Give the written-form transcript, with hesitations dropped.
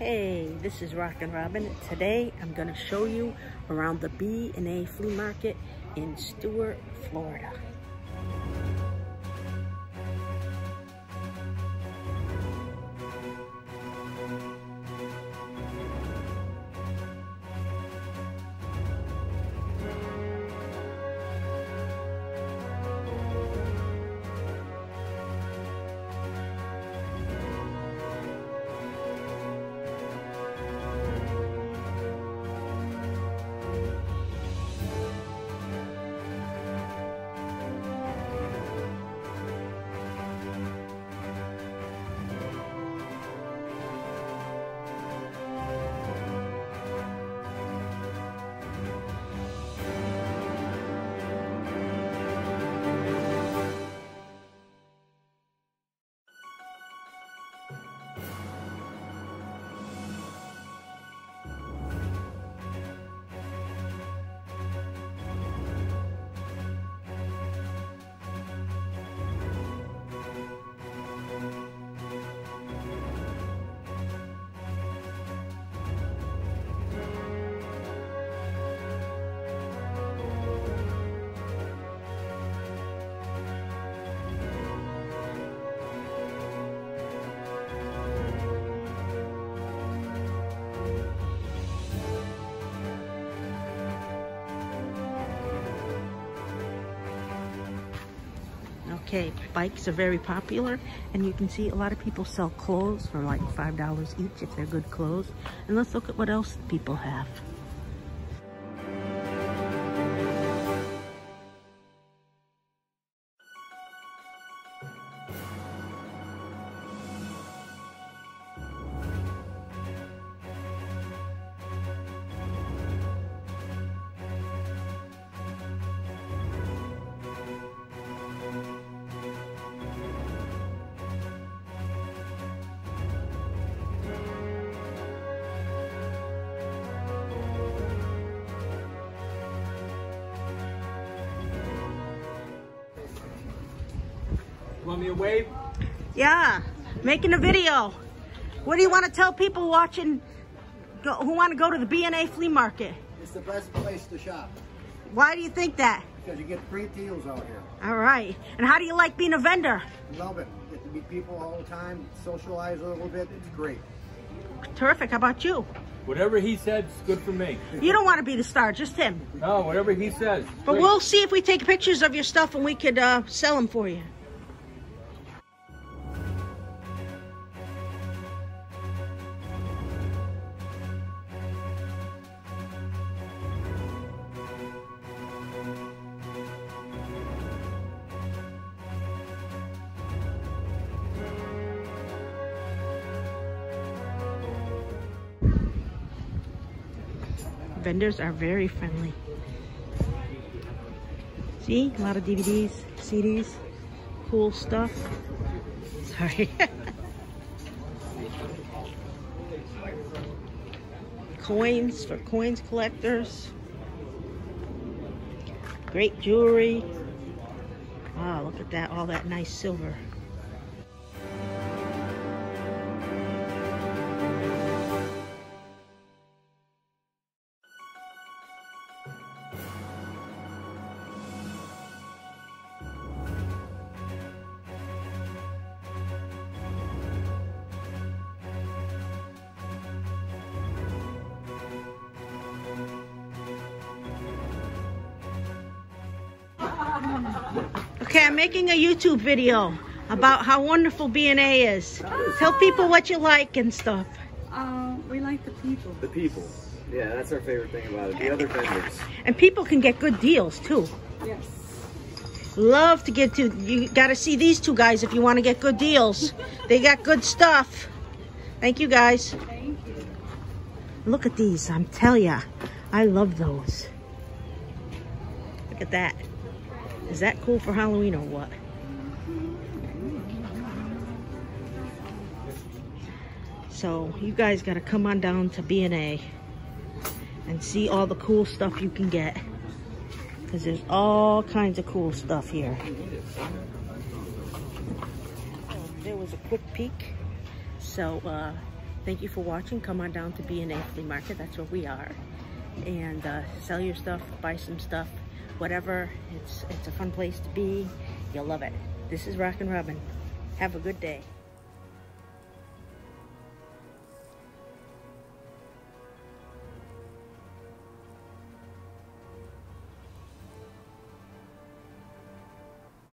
Hey, this is Rockin' Robin. Today I'm going to show you around the B&A Flea Market in Stuart, Florida. Okay, bikes are very popular, and you can see a lot of people sell clothes for like $5 each if they're good clothes. And let's look at what else people have. Want me to wave? Yeah, making a video. What do you want to tell people watching who want to go to the B&A Flea Market? It's the best place to shop. Why do you think that? Because you get free deals out here. All right. And how do you like being a vendor? Love it. Get to meet people all the time, socialize a little bit. It's great. Terrific. How about you? Whatever he said is good for me. You don't want to be the star, just him. No, whatever he says. But great. We'll see if we take pictures of your stuff and we could sell them for you. Vendors are very friendly. See, a lot of DVDs, CDs, cool stuff. Sorry. Coins for coins collectors. Great jewelry. Wow, look at that, all that nice silver. Okay, I'm making a YouTube video about how wonderful B&A is. Tell people what you like and stuff. We like the people. The people. Yeah, that's our favorite thing about it. The other vendors. And people can get good deals too. Yes. Love to get to. You got to see these two guys if you want to get good deals. They got good stuff. Thank you guys. Thank you. Look at these. I'm telling ya, I love those. Look at that. Is that cool for Halloween or what? So you guys gotta come on down to B&A and see all the cool stuff you can get, because there's all kinds of cool stuff here. There was a quick peek. So Thank you for watching. Come on down to B and A Flea Market. That's where we are. And sell your stuff, buy some stuff, whatever. It's a fun place to be. You'll love it. This is Rockin' Robin. Have a good day.